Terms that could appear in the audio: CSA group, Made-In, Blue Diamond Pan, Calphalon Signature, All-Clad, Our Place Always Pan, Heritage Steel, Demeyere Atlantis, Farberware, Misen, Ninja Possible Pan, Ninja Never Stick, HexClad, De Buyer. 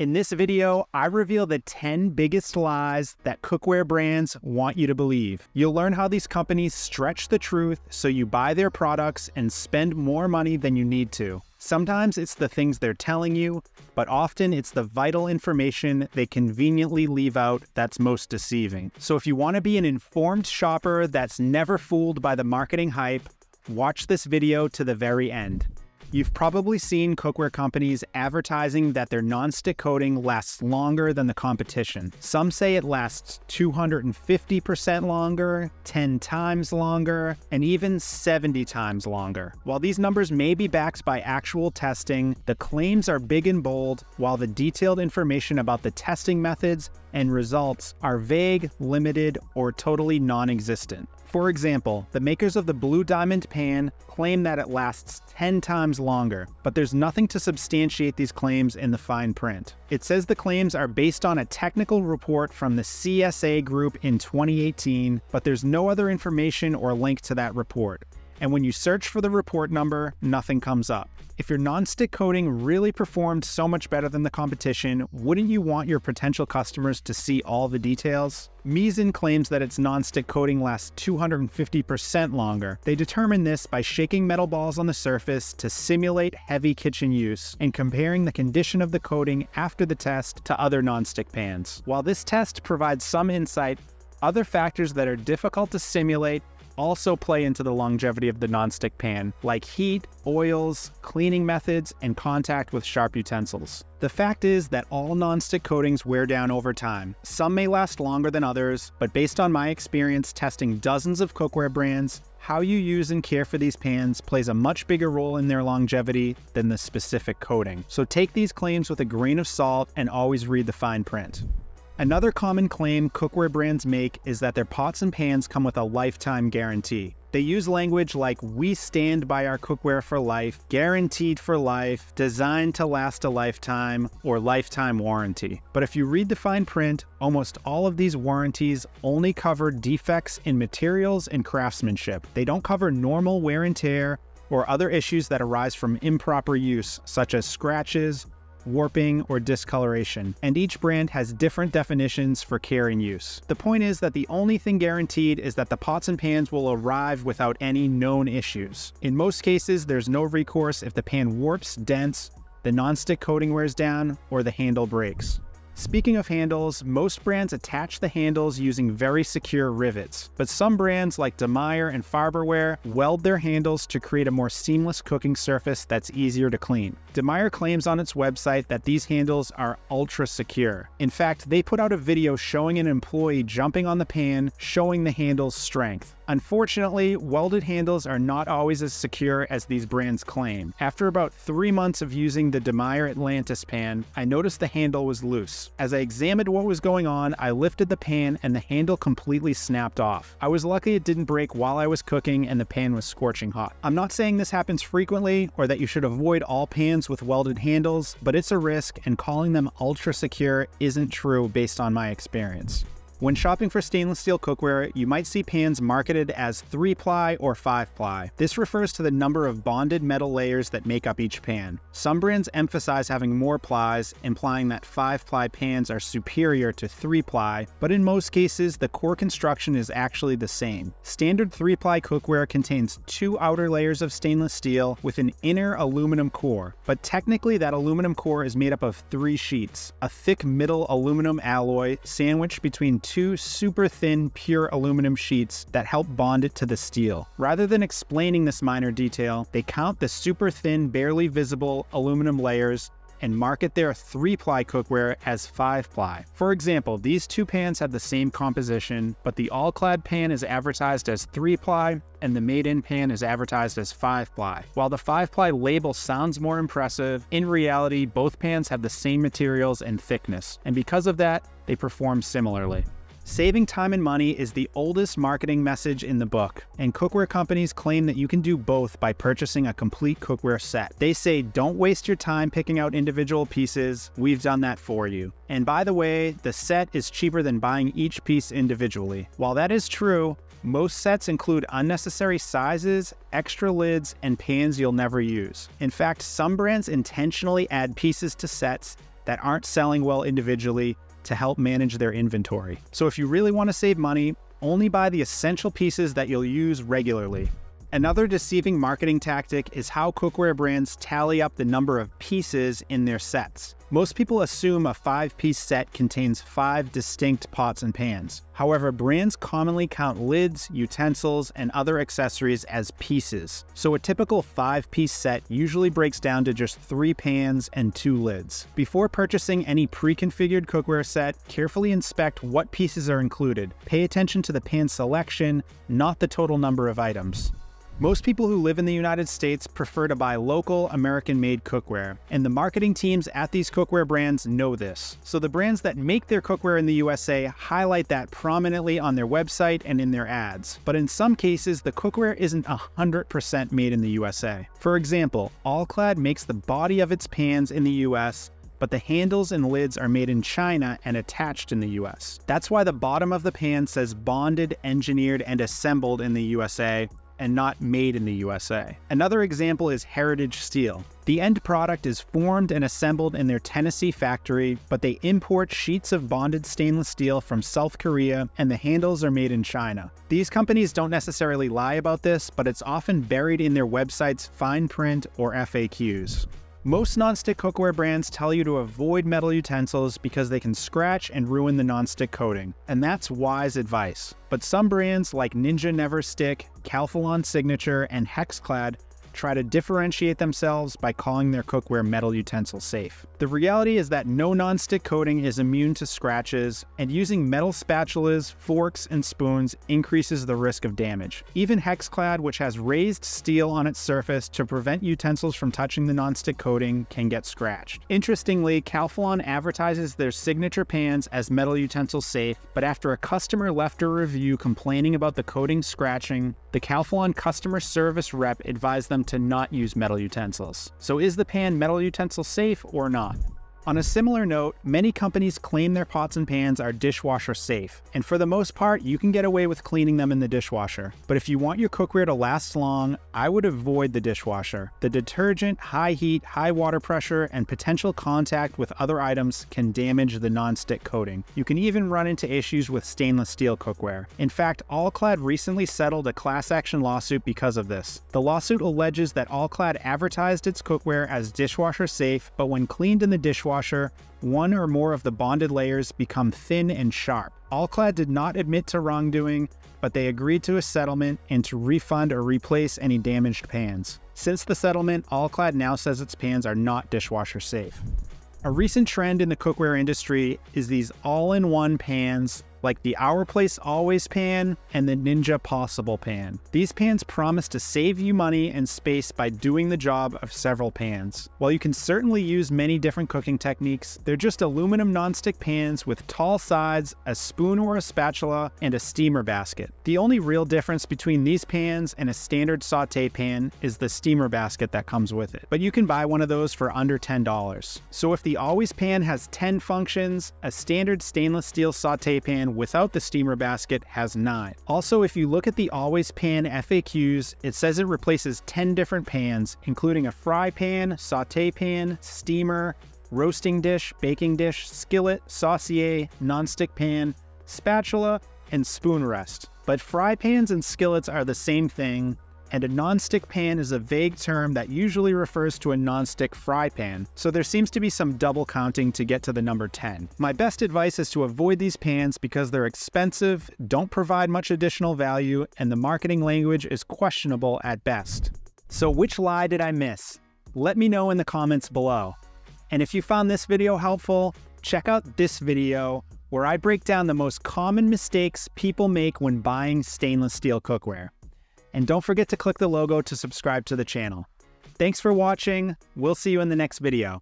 In this video, I reveal the 10 biggest lies that cookware brands want you to believe. You'll learn how these companies stretch the truth so you buy their products and spend more money than you need to. Sometimes it's the things they're telling you, but often it's the vital information they conveniently leave out that's most deceiving. So if you want to be an informed shopper that's never fooled by the marketing hype, watch this video to the very end. You've probably seen cookware companies advertising that their nonstick coating lasts longer than the competition. Some say it lasts 250% longer, 10 times longer, and even 70 times longer. While these numbers may be backed by actual testing, the claims are big and bold, while the detailed information about the testing methods and results are vague, limited, or totally non-existent. For example, the makers of the Blue Diamond Pan claim that it lasts 10 times longer, but there's nothing to substantiate these claims in the fine print. It says the claims are based on a technical report from the CSA group in 2018, but there's no other information or link to that report. And when you search for the report number, nothing comes up. If your nonstick coating really performed so much better than the competition, wouldn't you want your potential customers to see all the details? Misen claims that its nonstick coating lasts 250% longer. They determine this by shaking metal balls on the surface to simulate heavy kitchen use and comparing the condition of the coating after the test to other nonstick pans. While this test provides some insight, other factors that are difficult to simulate also play into the longevity of the nonstick pan, like heat, oils, cleaning methods, and contact with sharp utensils. The fact is that all nonstick coatings wear down over time. Some may last longer than others, but based on my experience testing dozens of cookware brands, how you use and care for these pans plays a much bigger role in their longevity than the specific coating. So take these claims with a grain of salt and always read the fine print. Another common claim cookware brands make is that their pots and pans come with a lifetime guarantee. They use language like, "We stand by our cookware for life," "guaranteed for life," "designed to last a lifetime," or "lifetime warranty." But if you read the fine print, almost all of these warranties only cover defects in materials and craftsmanship. They don't cover normal wear and tear or other issues that arise from improper use, such as scratches, warping, or discoloration, and each brand has different definitions for care and use. The point is that the only thing guaranteed is that the pots and pans will arrive without any known issues. In most cases, there's no recourse if the pan warps, dents, the nonstick coating wears down, or the handle breaks. Speaking of handles, most brands attach the handles using very secure rivets, but some brands like De Buyer and Farberware weld their handles to create a more seamless cooking surface that's easier to clean. De Buyer claims on its website that these handles are ultra secure. In fact, they put out a video showing an employee jumping on the pan, showing the handle's strength. Unfortunately, welded handles are not always as secure as these brands claim. After about 3 months of using the Demeyere Atlantis pan, I noticed the handle was loose. As I examined what was going on, I lifted the pan and the handle completely snapped off. I was lucky it didn't break while I was cooking and the pan was scorching hot. I'm not saying this happens frequently or that you should avoid all pans with welded handles, but it's a risk and calling them ultra secure isn't true based on my experience. When shopping for stainless steel cookware, you might see pans marketed as 3-ply or 5-ply. This refers to the number of bonded metal layers that make up each pan. Some brands emphasize having more plies, implying that 5-ply pans are superior to 3-ply, but in most cases, the core construction is actually the same. Standard 3-ply cookware contains 2 outer layers of stainless steel with an inner aluminum core, but technically that aluminum core is made up of 3 sheets, a thick middle aluminum alloy sandwiched between 2 super thin pure aluminum sheets that help bond it to the steel. Rather than explaining this minor detail, they count the super thin, barely visible aluminum layers and market their 3-ply cookware as 5-ply. For example, these 2 pans have the same composition, but the All-Clad pan is advertised as 3-ply and the Made-In pan is advertised as 5-ply. While the 5-ply label sounds more impressive, in reality, both pans have the same materials and thickness, and because of that, they perform similarly. Saving time and money is the oldest marketing message in the book, and cookware companies claim that you can do both by purchasing a complete cookware set. They say, "Don't waste your time picking out individual pieces. We've done that for you. And by the way, the set is cheaper than buying each piece individually." While that is true, most sets include unnecessary sizes, extra lids, and pans you'll never use. In fact, some brands intentionally add pieces to sets that aren't selling well individually to help manage their inventory. So if you really want to save money, only buy the essential pieces that you'll use regularly. Another deceiving marketing tactic is how cookware brands tally up the number of pieces in their sets. Most people assume a 5-piece set contains 5 distinct pots and pans. However, brands commonly count lids, utensils, and other accessories as pieces. So a typical 5-piece set usually breaks down to just 3 pans and 2 lids. Before purchasing any pre-configured cookware set, carefully inspect what pieces are included. Pay attention to the pan selection, not the total number of items. Most people who live in the United States prefer to buy local, American-made cookware, and the marketing teams at these cookware brands know this. So the brands that make their cookware in the USA highlight that prominently on their website and in their ads. But in some cases, the cookware isn't 100% made in the USA. For example, All-Clad makes the body of its pans in the US, but the handles and lids are made in China and attached in the US. That's why the bottom of the pan says bonded, engineered, and assembled in the USA, and not made in the USA. Another example is Heritage Steel. The end product is formed and assembled in their Tennessee factory, but they import sheets of bonded stainless steel from South Korea, and the handles are made in China. These companies don't necessarily lie about this, but it's often buried in their website's fine print or FAQs. Most nonstick cookware brands tell you to avoid metal utensils because they can scratch and ruin the nonstick coating, and that's wise advice. But some brands like Ninja Never Stick, Calphalon Signature, and HexClad try to differentiate themselves by calling their cookware metal utensil safe. The reality is that no nonstick coating is immune to scratches, and using metal spatulas, forks, and spoons increases the risk of damage. Even HexClad, which has raised steel on its surface to prevent utensils from touching the nonstick coating, can get scratched. Interestingly, Calphalon advertises their signature pans as metal utensil safe, but after a customer left a review complaining about the coating scratching, the Calphalon customer service rep advised them to not use metal utensils. So is the pan metal utensil safe or not? On a similar note, many companies claim their pots and pans are dishwasher safe, and for the most part, you can get away with cleaning them in the dishwasher. But if you want your cookware to last long, I would avoid the dishwasher. The detergent, high heat, high water pressure, and potential contact with other items can damage the nonstick coating. You can even run into issues with stainless steel cookware. In fact, All-Clad recently settled a class action lawsuit because of this. The lawsuit alleges that All-Clad advertised its cookware as dishwasher safe, but when cleaned in the dishwasher, one or more of the bonded layers become thin and sharp. All-Clad did not admit to wrongdoing, but they agreed to a settlement and to refund or replace any damaged pans. Since the settlement, All-Clad now says its pans are not dishwasher safe. A recent trend in the cookware industry is these all-in-one pans like the Our Place Always Pan and the Ninja Possible Pan. These pans promise to save you money and space by doing the job of several pans. While you can certainly use many different cooking techniques, they're just aluminum nonstick pans with tall sides, a spoon or a spatula, and a steamer basket. The only real difference between these pans and a standard sauté pan is the steamer basket that comes with it, but you can buy one of those for under $10. So if the Always Pan has 10 functions, a standard stainless steel sauté pan without the steamer basket has 9. Also, if you look at the Always Pan FAQs, it says it replaces 10 different pans, including a fry pan, saute pan, steamer, roasting dish, baking dish, skillet, saucier, nonstick pan, spatula, and spoon rest. But fry pans and skillets are the same thing, and a nonstick pan is a vague term that usually refers to a nonstick fry pan, so there seems to be some double counting to get to the number 10. My best advice is to avoid these pans because they're expensive, don't provide much additional value, and the marketing language is questionable at best. So which lie did I miss? Let me know in the comments below. And if you found this video helpful, check out this video where I break down the most common mistakes people make when buying stainless steel cookware. And don't forget to click the logo to subscribe to the channel. Thanks for watching. We'll see you in the next video.